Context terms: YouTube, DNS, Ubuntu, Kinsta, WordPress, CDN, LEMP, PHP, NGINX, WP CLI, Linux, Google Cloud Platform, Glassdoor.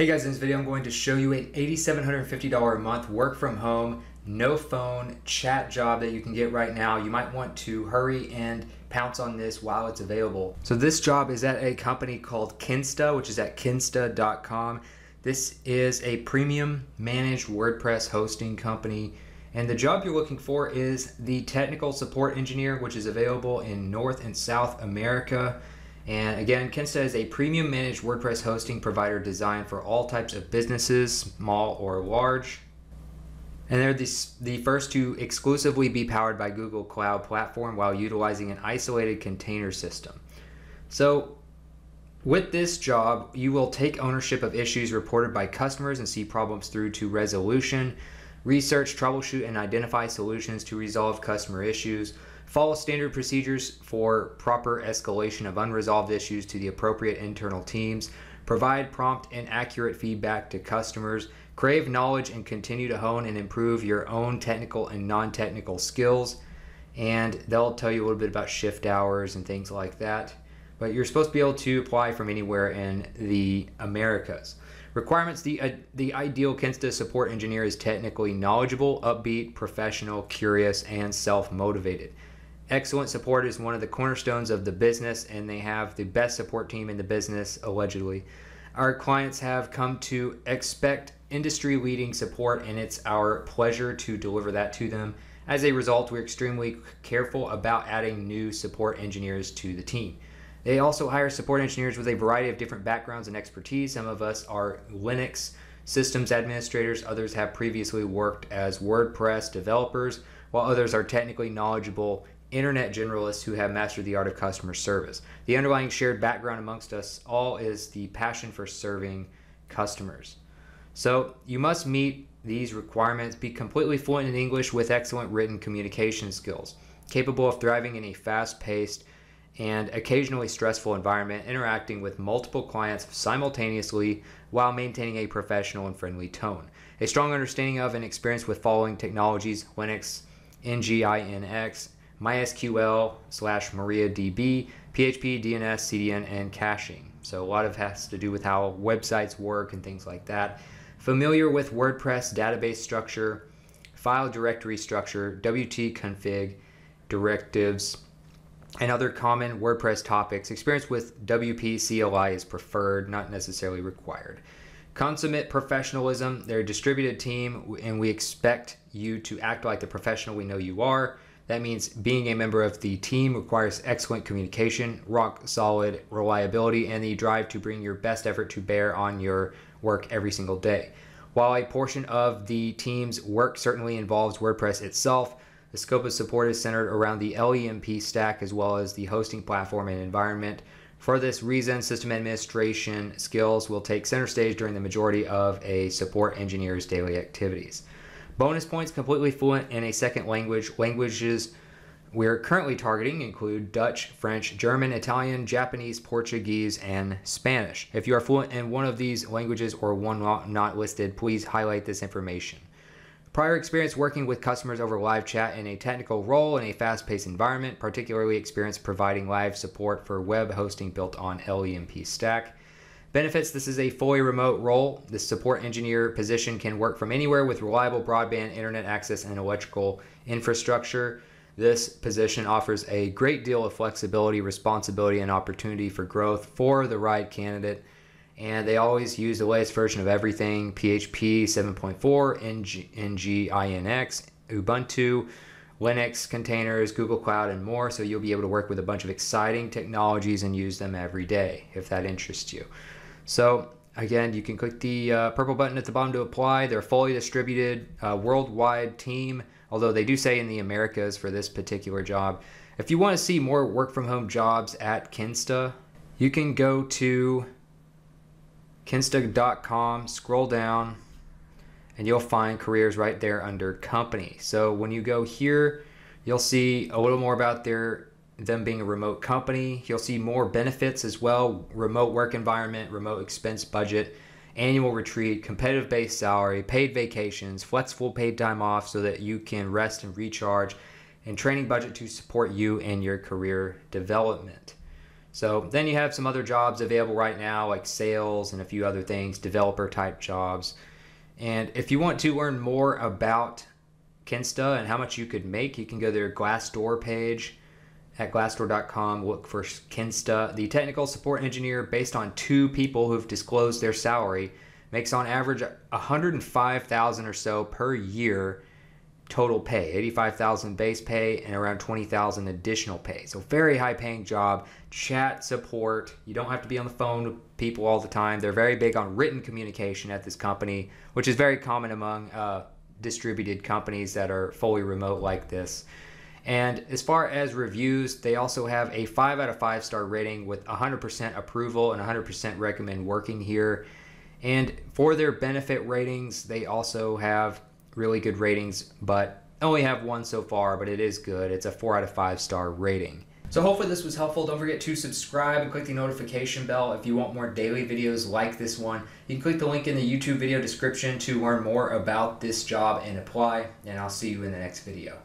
Hey guys, in this video I'm going to show you an $8,750 a month work from home, no phone, chat job that you can get right now. You might want to hurry and pounce on this while it's available. So this job is at a company called Kinsta, which is at kinsta.com. This is a premium managed WordPress hosting company. And the job you're looking for is the technical support engineer, which is available in North and South America. And again, Kinsta is a premium managed WordPress hosting provider designed for all types of businesses, small or large. And they're the first to exclusively be powered by Google Cloud Platform while utilizing an isolated container system. So with this job, you will take ownership of issues reported by customers and see problems through to resolution, research, troubleshoot, and identify solutions to resolve customer issues. Follow standard procedures for proper escalation of unresolved issues to the appropriate internal teams. Provide prompt and accurate feedback to customers. Crave knowledge and continue to hone and improve your own technical and non-technical skills. And they'll tell you a little bit about shift hours and things like that. But you're supposed to be able to apply from anywhere in the Americas. Requirements: the ideal Kinsta support engineer is technically knowledgeable, upbeat, professional, curious, and self-motivated. Excellent support is one of the cornerstones of the business, and they have the best support team in the business, allegedly. Our clients have come to expect industry-leading support, and it's our pleasure to deliver that to them. As a result, we're extremely careful about adding new support engineers to the team. They also hire support engineers with a variety of different backgrounds and expertise. Some of us are Linux systems administrators, others have previously worked as WordPress developers, while others are technically knowledgeable internet generalists who have mastered the art of customer service. The underlying shared background amongst us all is the passion for serving customers. So you must meet these requirements: be completely fluent in English with excellent written communication skills, capable of thriving in a fast-paced and occasionally stressful environment, interacting with multiple clients simultaneously while maintaining a professional and friendly tone, a strong understanding of and experience with following technologies: Linux, NGINX, MySQL/MariaDB, PHP, DNS, CDN, and caching. So a lot of it has to do with how websites work and things like that. Familiar with WordPress database structure, file directory structure, WT config, directives, and other common WordPress topics. Experience with WP CLI is preferred, not necessarily required. Consummate professionalism. They're a distributed team, and we expect you to act like the professional we know you are. That means being a member of the team requires excellent communication, rock solid reliability, and the drive to bring your best effort to bear on your work every single day. While a portion of the team's work certainly involves WordPress itself, the scope of support is centered around the LEMP stack as well as the hosting platform and environment. For this reason, system administration skills will take center stage during the majority of a support engineer's daily activities. Bonus points: completely fluent in a second language. Languages we're currently targeting include Dutch, French, German, Italian, Japanese, Portuguese, and Spanish. If you are fluent in one of these languages or one not listed, please highlight this information. Prior experience working with customers over live chat in a technical role in a fast-paced environment, particularly experience providing live support for web hosting built on LEMP stack. Benefits: this is a fully remote role. The support engineer position can work from anywhere with reliable broadband, internet access, and electrical infrastructure. This position offers a great deal of flexibility, responsibility, and opportunity for growth for the right candidate. And they always use the latest version of everything: PHP 7.4, NGINX, Ubuntu, Linux containers, Google Cloud, and more. So you'll be able to work with a bunch of exciting technologies and use them every day if that interests you. So again, you can click the purple button at the bottom to apply. They're a fully distributed worldwide team, although they do say in the Americas for this particular job. If you want to see more work from home jobs at Kinsta, you can go to kinsta.com, scroll down, and you'll find careers right there under company. So when you go here, you'll see a little more about them being a remote company. You'll see more benefits as well: remote work environment, remote expense budget, annual retreat, competitive base salary, paid vacations, flexible paid time off so that you can rest and recharge, and training budget to support you in your career development. So then you have some other jobs available right now, like sales and a few other things, developer type jobs. And if you want to learn more about Kinsta and how much you could make, you can go to their Glassdoor page at glassdoor.com, look for Kinsta. The technical support engineer, based on two people who've disclosed their salary, makes on average $105,000 or so per year total pay, $85,000 base pay and around $20,000 additional pay. So very high paying job. Chat support, you don't have to be on the phone with people all the time. They're very big on written communication at this company, which is very common among distributed companies that are fully remote like this. And as far as reviews, they also have a 5 out of 5 star rating with 100% approval and 100% recommend working here. And for their benefit ratings, they also have really good ratings, but only have one so far, but it is good. It's a 4 out of 5 star rating. So hopefully this was helpful. Don't forget to subscribe and click the notification bell if you want more daily videos like this one. You can click the link in the YouTube video description to learn more about this job and apply, and I'll see you in the next video.